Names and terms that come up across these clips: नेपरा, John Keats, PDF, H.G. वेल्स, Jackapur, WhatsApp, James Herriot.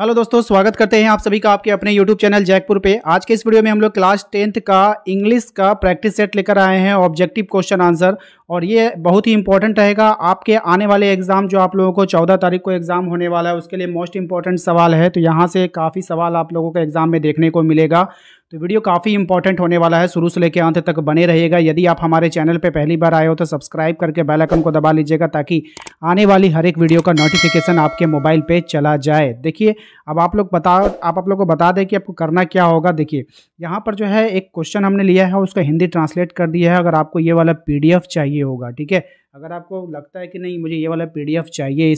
Hello दोस्तों, स्वागत करते हैं आप सभी का आपके अपने यूट्यूब चैनल जैकपुर पे। आज के इस वीडियो में हम लोग क्लास 10th का इंग्लिश का प्रैक्टिस सेट लेकर आए हैं, ऑब्जेक्टिव क्वेश्चन आंसर। और ये बहुत ही इंपॉर्टेंट रहेगा आपके आने वाले एग्जाम, जो आप लोगों को 14 तारीख को एग्जाम होने वाला है, उसके लिए मोस्ट इंपॉर्टेंट सवाल है। तो यहाँ से काफ़ी सवाल आप लोगों को एग्जाम में देखने को मिलेगा, तो वीडियो काफ़ी इंपॉर्टेंट होने वाला है। शुरू से लेकर अंत तक बने रहिएगा। यदि आप हमारे चैनल पे पहली बार आए हो तो सब्सक्राइब करके बेल आइकन को दबा लीजिएगा, ताकि आने वाली हर एक वीडियो का नोटिफिकेशन आपके मोबाइल पे चला जाए। देखिए, अब आप लोग को बता दें कि आपको करना क्या होगा। देखिए, यहाँ पर जो है एक क्वेश्चन हमने लिया है, उसका हिंदी ट्रांसलेट कर दिया है। अगर आपको ये वाला PDF चाहिए होगा, ठीक है, अगर आपको लगता है कि नहीं मुझे ये वाला PDF चाहिए,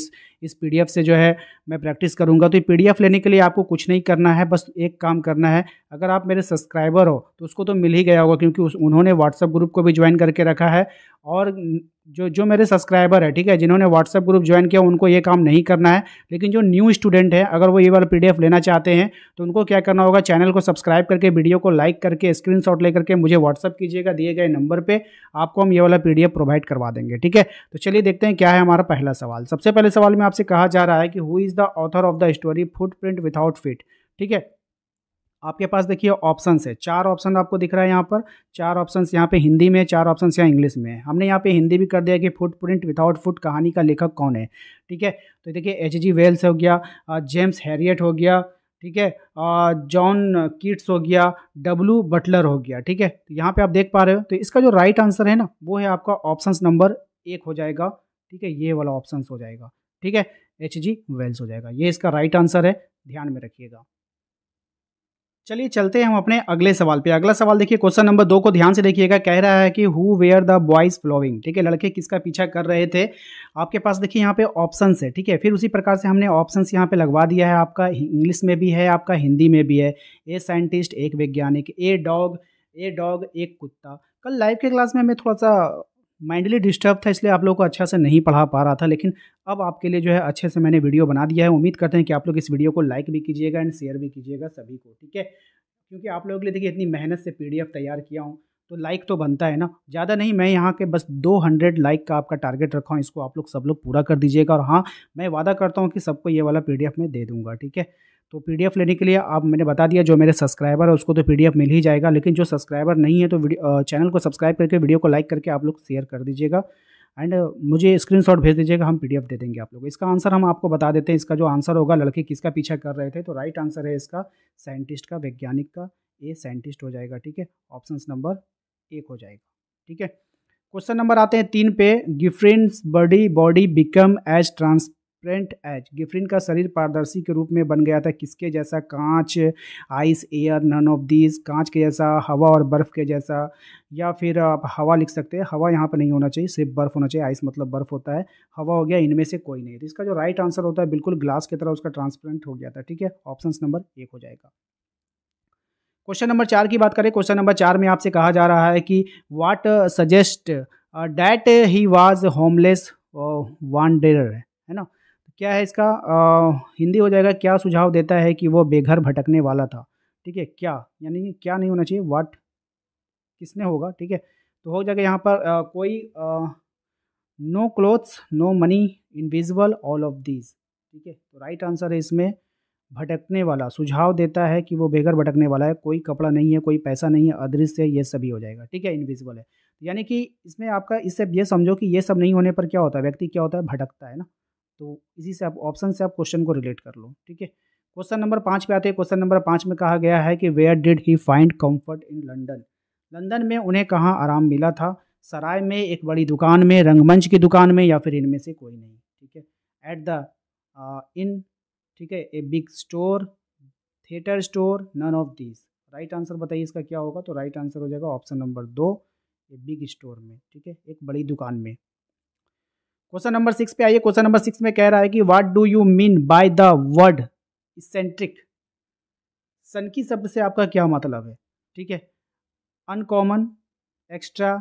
इस PDF से जो है मैं प्रैक्टिस करूंगा, तो ये PDF लेने के लिए आपको कुछ नहीं करना है। बस एक काम करना है, अगर आप मेरे सब्सक्राइबर हो तो उसको तो मिल ही गया होगा, क्योंकि उन्होंने WhatsApp ग्रुप को भी ज्वाइन करके रखा है। और जो मेरे सब्सक्राइबर है, ठीक है, जिन्होंने WhatsApp ग्रुप ज्वाइन किया, उनको ये काम नहीं करना है। लेकिन जो न्यू स्टूडेंट है, अगर वो ये वाला PDF लेना चाहते हैं तो उनको क्या करना होगा, चैनल को सब्सक्राइब करके वीडियो को लाइक करके स्क्रीनशॉट लेकर के मुझे WhatsApp कीजिएगा दिए गए नंबर पे, आपको हम ये वाला PDF प्रोवाइड करवा देंगे, ठीक है। तो चलिए देखते हैं क्या है हमारा पहला सवाल। सबसे पहले सवाल में आपसे कहा जा रहा है कि who is the author of the story footprint without feet, ठीक है। आपके पास देखिए ऑप्शंस है, चार ऑप्शन आपको दिख रहा है यहाँ पर, चार ऑप्शंस यहाँ पे हिंदी में, चार ऑप्शंस यहाँ इंग्लिश में है। हमने यहाँ पे हिंदी भी कर दिया कि फुटप्रिंट विदाउट फुट कहानी का लेखक कौन है, ठीक है। तो देखिए H.G. वेल्स हो गया, जेम्स हैरियट हो गया, ठीक है, जॉन कीट्स हो गया, W. बटलर हो गया, ठीक है। तो यहाँ पर आप देख पा रहे हो, तो इसका जो राइट आंसर है ना, वो है आपका ऑप्शन नंबर 1 हो जाएगा, ठीक है, ये वाला ऑप्शन हो जाएगा, ठीक है, H.G. वेल्स हो जाएगा, ये इसका राइट आंसर है, ध्यान में रखिएगा। चलिए चलते हैं हम अपने अगले सवाल पे। अगला सवाल देखिए क्वेश्चन नंबर 2 को ध्यान से देखिएगा। कह रहा है कि who where the boys flowing, ठीक है, लड़के किसका पीछा कर रहे थे। आपके पास देखिए यहाँ पे ऑप्शंस है, ठीक है, फिर उसी प्रकार से हमने ऑप्शंस यहाँ पे लगवा दिया है। आपका इंग्लिश में भी है, आपका हिंदी में भी है। ए साइंटिस्ट एक वैज्ञानिक, ए डॉग एक कुत्ता। कल लाइव के क्लास में मैं थोड़ा सा माइंडली डिस्टर्ब था, इसलिए आप लोगों को अच्छा से नहीं पढ़ा पा रहा था, लेकिन अब आपके लिए जो है अच्छे से मैंने वीडियो बना दिया है। उम्मीद करते हैं कि आप लोग इस वीडियो को लाइक भी कीजिएगा एंड शेयर भी कीजिएगा सभी को, ठीक है, क्योंकि आप लोगों के लिए देखिए इतनी मेहनत से PDF तैयार किया हूँ, तो लाइक तो बनता है ना। ज़्यादा नहीं, मैं यहाँ के बस 200 लाइक का आपका टारगेट रखा हूँ, इसको आप लोग सब लोग पूरा कर दीजिएगा। और हाँ, मैं वादा करता हूँ कि सबको ये वाला PDF मैं दे दूँगा, ठीक है। तो PDF लेने के लिए आप, मैंने बता दिया, जो मेरे सब्सक्राइबर है उसको तो PDF मिल ही जाएगा, लेकिन जो सब्सक्राइबर नहीं है तो चैनल को सब्सक्राइब करके वीडियो को लाइक करके आप लोग शेयर कर दीजिएगा एंड मुझे स्क्रीनशॉट भेज दीजिएगा, हम PDF दे देंगे आप लोग। इसका आंसर हम आपको बता देते हैं, इसका जो आंसर होगा लड़के किसका पीछा कर रहे थे, तो राइट आंसर है इसका साइंटिस्ट का, वैज्ञानिक का, ये साइंटिस्ट हो जाएगा, ठीक है, ऑप्शन नंबर 1 हो जाएगा, ठीक है। क्वेश्चन नंबर आते हैं 3 पे। Griffin's body become as transparent as, Griffin का शरीर पारदर्शी के रूप में बन गया था किसके जैसा, कांच, ice, air, none of these, कांच के जैसा, हवा और बर्फ़ के जैसा, या फिर आप हवा लिख सकते हैं, हवा यहाँ पर नहीं होना चाहिए, सिर्फ बर्फ़ होना चाहिए, आइस मतलब बर्फ़ होता है, हवा हो गया, इनमें से कोई नहीं। तो इसका जो राइट आंसर होता है, बिल्कुल ग्लास की तरह उसका ट्रांसपेरेंट हो गया था, ठीक है, ऑप्शन नंबर 1 हो जाएगा। क्वेश्चन नंबर 4 की बात करें, क्वेश्चन नंबर 4 में आपसे कहा जा रहा है कि what suggest that he was homeless wanderer, है ना, क्या है इसका हिंदी हो जाएगा, क्या सुझाव देता है कि वो बेघर भटकने वाला था, ठीक है। क्या यानी क्या नहीं होना चाहिए, वाट किसने होगा, ठीक है, तो हो जाएगा यहाँ पर कोई no clothes no money invisible all of these, ठीक है, तो राइट आंसर है इसमें भटकने वाला, सुझाव देता है कि वो बेघर भटकने वाला है, कोई कपड़ा नहीं है, कोई पैसा नहीं है, अदृश्य है, ये सभी हो जाएगा, ठीक है, इनविजिबल है, यानी कि इसमें आपका, इससे ये समझो कि ये सब नहीं होने पर क्या होता है, व्यक्ति क्या होता है, भटकता है ना। तो इसी से आप ऑप्शन से आप क्वेश्चन को रिलेट कर लो, ठीक है। क्वेश्चन नंबर 5 पे आते हैं। क्वेश्चन नंबर 5 में कहा गया है कि where did he find comfort in London, London में उन्हें कहाँ आराम मिला था, सराय में, एक बड़ी दुकान में, रंगमंच की दुकान में, या फिर इनमें से कोई नहीं, ठीक है। एट द इन, ठीक है, a big store, theatre store, none of these, right answer बताइए इसका क्या होगा, तो राइट आंसर हो जाएगा option number 2, a big store में, ठीक है, एक बड़ी दुकान में। क्वेश्चन नंबर 6 पे आइए। क्वेश्चन नंबर 6 में कह रहा है कि what do you mean by the word eccentric, सनकी शब्द से आपका क्या मतलब है, ठीक है, uncommon, extra,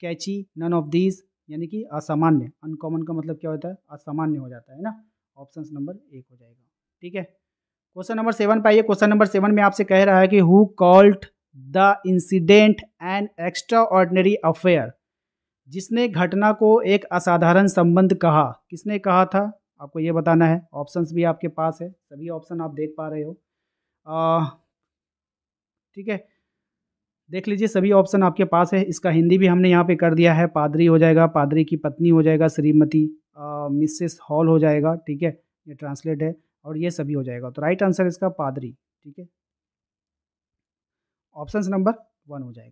catchy, none of these, यानी कि असामान्य, अनकॉमन का मतलब क्या होता है, असामान्य हो जाता है ना, ऑप्शन नंबर 1 हो जाएगा, ठीक है। क्वेश्चन नंबर 7 पे आइए। क्वेश्चन नंबर 7 में आपसे कह रहा है कि who called the incident an extraordinary affair, जिसने घटना को एक असाधारण संबंध कहा, किसने कहा था, आपको ये बताना है। ऑप्शंस भी आपके पास है, सभी ऑप्शन आप देख पा रहे हो। ठीक है, देख लीजिए सभी ऑप्शन आपके पास है। इसका हिंदी भी हमने यहाँ पे कर दिया है, पादरी हो जाएगा, पादरी की पत्नी हो जाएगा, श्रीमती, मिसेस हॉल हो जाएगा। ठीक है, ये ट्रांसलेट है और ये सभी हो जाएगा। तो राइट आंसर इसका पादरी, ठीक है, ऑप्शन नंबर 1 हो जाएगा।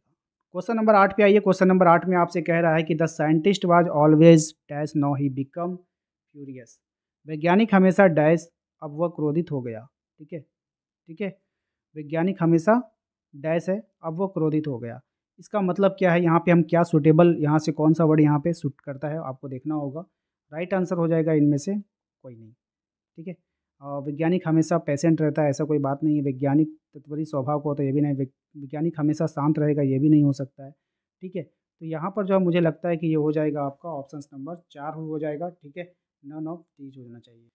क्वेश्चन नंबर 8 पे आइए। क्वेश्चन नंबर 8 में आपसे कह रहा है कि the scientist was always dash, now he become furious. वैज्ञानिक हमेशा डैश, अब वह क्रोधित हो गया। ठीक है, ठीक है, वैज्ञानिक हमेशा डैश है, अब वो क्रोधित हो गया। इसका मतलब क्या है, यहाँ पे हम क्या सूटेबल, यहाँ से कौन सा वर्ड यहाँ पे सूट करता है आपको देखना होगा। राइट आंसर हो जाएगा इनमें से कोई नहीं। ठीक है, वैज्ञानिक हमेशा पेशेंट रहता है, ऐसा कोई बात नहीं है। वैज्ञानिक तत्परी स्वभाव को होता है, ये भी नहीं। वैज्ञानिक हमेशा शांत रहेगा, ये भी नहीं हो सकता है। ठीक है, तो यहाँ पर जो मुझे लगता है कि ये हो जाएगा आपका ऑप्शन नंबर 4 हो जाएगा। ठीक है, नन ऑफ दीज होना चाहिए।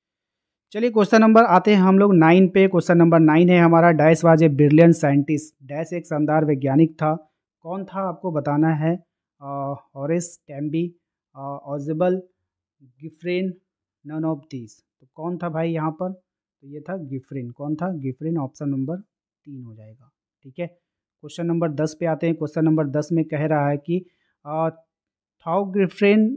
चलिए क्वेश्चन नंबर आते हैं हम लोग 9 पे। क्वेश्चन नंबर 9 है हमारा, dash was a brilliant scientist, dash एक शानदार वैज्ञानिक था। कौन था आपको बताना है। हॉरेस टैम्बी, ऑजिबल, गिफ्रेन, नन ऑफ दीज। तो कौन था भाई यहाँ पर, तो ये था गिफ्रेन। कौन था, गिफ्रेन, ऑप्शन नंबर 3 हो जाएगा। ठीक है, क्वेश्चन नंबर 10 पे आते हैं। क्वेश्चन नंबर 10 में कह रहा है कि though Griffin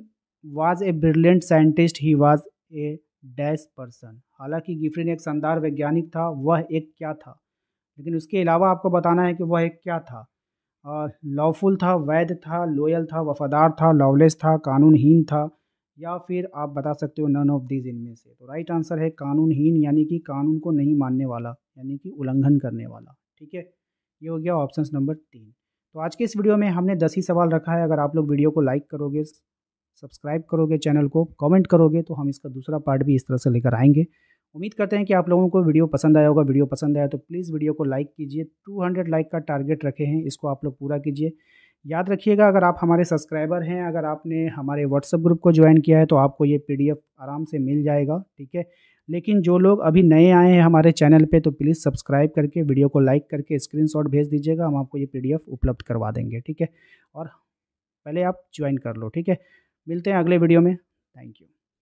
was a brilliant scientist, he was a dash person. हालांकि गिफ्रेन एक शानदार वैज्ञानिक था, वह एक क्या था, लेकिन उसके अलावा आपको बताना है कि वह एक क्या था। लॉफुल था, वैध था, लॉयल था, वफादार था, लॉवलेस था, कानूनहीन था, या फिर आप बता सकते हो नन ऑफ दीज इनमें से। तो राइट आंसर है कानूनहीन, यानी कि कानून को नहीं मानने वाला, यानी कि उल्लंघन करने वाला। ठीक है, ये हो गया ऑप्शन नंबर 3। तो आज के इस वीडियो में हमने 10 ही सवाल रखा है। अगर आप लोग वीडियो को लाइक करोगे, सब्सक्राइब करोगे, चैनल को कमेंट करोगे, तो हम इसका दूसरा पार्ट भी इस तरह से लेकर आएंगे। उम्मीद करते हैं कि आप लोगों को वीडियो पसंद आया होगा। वीडियो पसंद आया तो प्लीज़ वीडियो को लाइक कीजिए। 200 लाइक का टारगेट रखे हैं, इसको आप लोग पूरा कीजिए। याद रखिएगा, अगर आप हमारे सब्सक्राइबर हैं, अगर आपने हमारे व्हाट्सएप ग्रुप को ज्वाइन किया है, तो आपको ये PDF आराम से मिल जाएगा। ठीक है, लेकिन जो लोग अभी नए आए हैं हमारे चैनल पे, तो प्लीज़ सब्सक्राइब करके वीडियो को लाइक करके स्क्रीनशॉट भेज दीजिएगा, हम आपको ये PDF उपलब्ध करवा देंगे। ठीक है, और पहले आप ज्वाइन कर लो। ठीक है, मिलते हैं अगले वीडियो में। Thank you.